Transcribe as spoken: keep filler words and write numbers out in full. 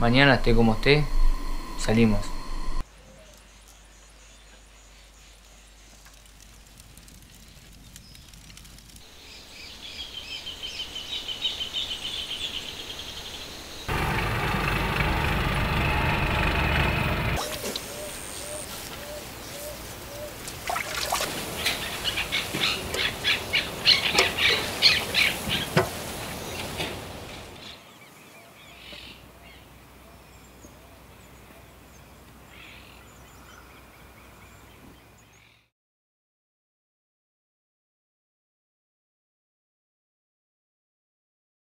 mañana esté como esté, salimos.